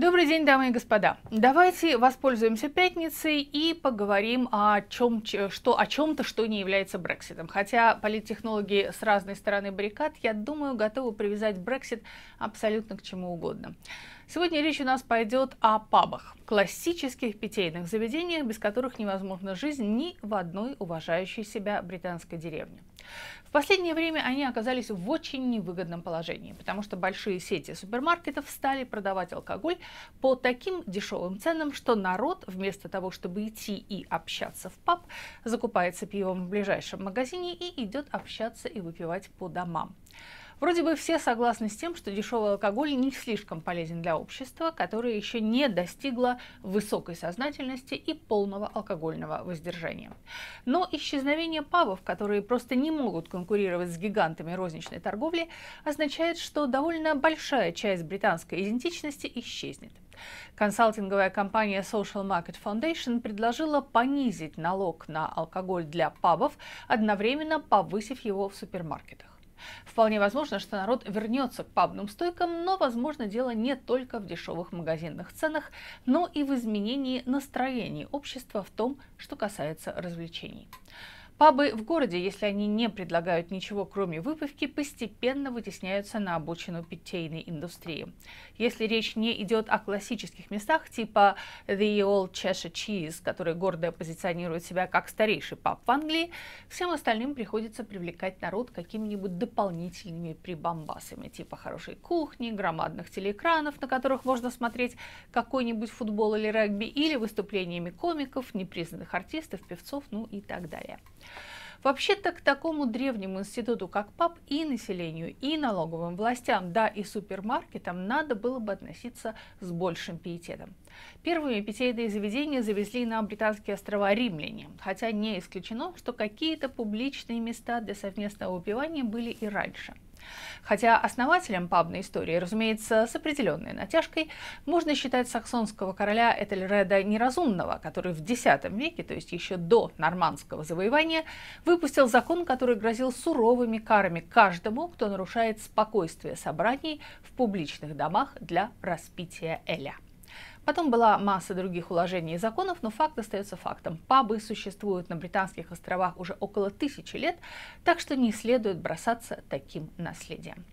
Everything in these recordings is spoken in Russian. Добрый день, дамы и господа. Давайте воспользуемся пятницей и поговорим о чем-то, что не является Брекситом. Хотя политтехнологи с разной стороны баррикад, я думаю, готовы привязать Брексит абсолютно к чему угодно. Сегодня речь у нас пойдет о пабах, классических питейных заведениях, без которых невозможна жизнь ни в одной уважающей себя британской деревне. В последнее время они оказались в очень невыгодном положении, потому что большие сети супермаркетов стали продавать алкоголь по таким дешевым ценам, что народ, вместо того, чтобы идти и общаться в паб, закупается пивом в ближайшем магазине и идет общаться и выпивать по домам. Вроде бы все согласны с тем, что дешевый алкоголь не слишком полезен для общества, которое еще не достигло высокой сознательности и полного алкогольного воздержания. Но исчезновение пабов, которые просто не могут конкурировать с гигантами розничной торговли, означает, что довольно большая часть британской идентичности исчезнет. Консалтинговая компания Social Market Foundation предложила понизить налог на алкоголь для пабов, одновременно повысив его в супермаркетах. Вполне возможно, что народ вернется к пабным стойкам, но, возможно, дело не только в дешевых магазинных ценах, но и в изменении настроений общества в том, что касается развлечений. Пабы в городе, если они не предлагают ничего, кроме выпивки, постепенно вытесняются на обочину питейной индустрии. Если речь не идет о классических местах типа The Old Cheshire Cheese, который гордо позиционирует себя как старейший паб в Англии, всем остальным приходится привлекать народ какими-нибудь дополнительными прибамбасами, типа хорошей кухни, громадных телеэкранов, на которых можно смотреть какой-нибудь футбол или регби, или выступлениями комиков, непризнанных артистов, певцов, ну и так далее. Вообще-то к такому древнему институту, как паб, и населению, и налоговым властям, да и супермаркетам надо было бы относиться с большим пиететом. Первыми питейные заведения завезли на британские острова римляне, хотя не исключено, что какие-то публичные места для совместного выпивания были и раньше. Хотя основателем пабной истории, разумеется, с определенной натяжкой, можно считать саксонского короля Этельреда Неразумного, который в X веке, то есть еще до нормандского завоевания, выпустил закон, который грозил суровыми карами каждому, кто нарушает спокойствие собраний в публичных домах для распития эля. Потом была масса других уложений и законов, но факт остается фактом. Пабы существуют на британских островах уже около 1000 лет, так что не следует бросаться таким наследием.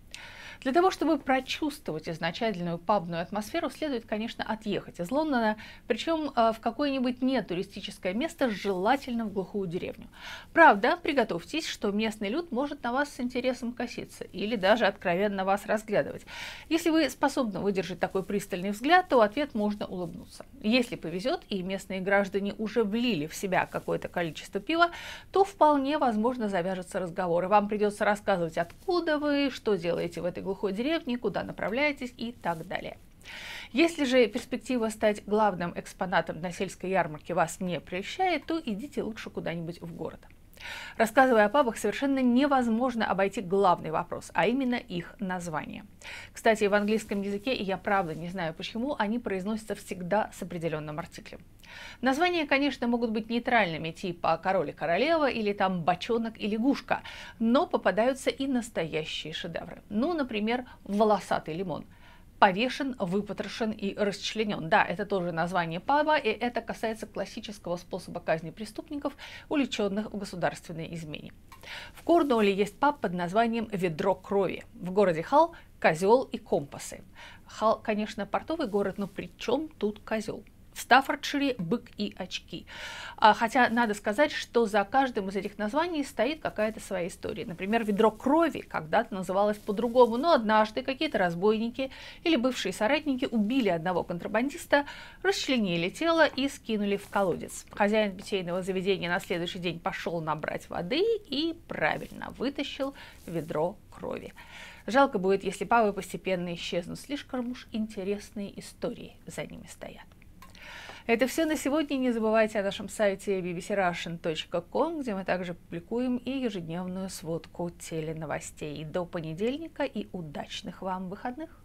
Для того, чтобы прочувствовать изначальную пабную атмосферу, следует, конечно, отъехать из Лондона, причем в какое-нибудь нетуристическое место, желательно в глухую деревню. Правда, приготовьтесь, что местный люд может на вас с интересом коситься или даже откровенно вас разглядывать. Если вы способны выдержать такой пристальный взгляд, то в ответ можно улыбнуться. Если повезет и местные граждане уже влили в себя какое-то количество пива, то вполне возможно завяжется разговор, и вам придется рассказывать, откуда вы, что делаете в этой глухой деревни, куда направляетесь и так далее. Если же перспектива стать главным экспонатом на сельской ярмарке вас не прельщает, то идите лучше куда-нибудь в город. Рассказывая о пабах, совершенно невозможно обойти главный вопрос, а именно их название. Кстати, в английском языке, и я правда не знаю почему, они произносятся всегда с определенным артиклем. Названия, конечно, могут быть нейтральными, типа «король и королева» или там «бочонок» и «лягушка», но попадаются и настоящие шедевры. Ну, например, «волосатый лимон». Повешен, выпотрошен и расчленен. Да, это тоже название паба, и это касается классического способа казни преступников, уличенных в государственной измене. В Корнуолле есть паб под названием «Ведро крови». В городе Халл – «Козел и компасы». Халл, конечно, портовый город, но при чем тут козел? В Стаффордшире «Бык и очки». Хотя надо сказать, что за каждым из этих названий стоит какая-то своя история. Например, «Ведро крови» когда-то называлось по-другому, но однажды какие-то разбойники или бывшие соратники убили одного контрабандиста, расчленили тело и скинули в колодец. Хозяин питейного заведения на следующий день пошел набрать воды и правильно вытащил ведро крови. Жалко будет, если пабы постепенно исчезнут, слишком уж интересные истории за ними стоят. Это все на сегодня. Не забывайте о нашем сайте bbcrussian.com, где мы также публикуем и ежедневную сводку теленовостей. До понедельника и удачных вам выходных!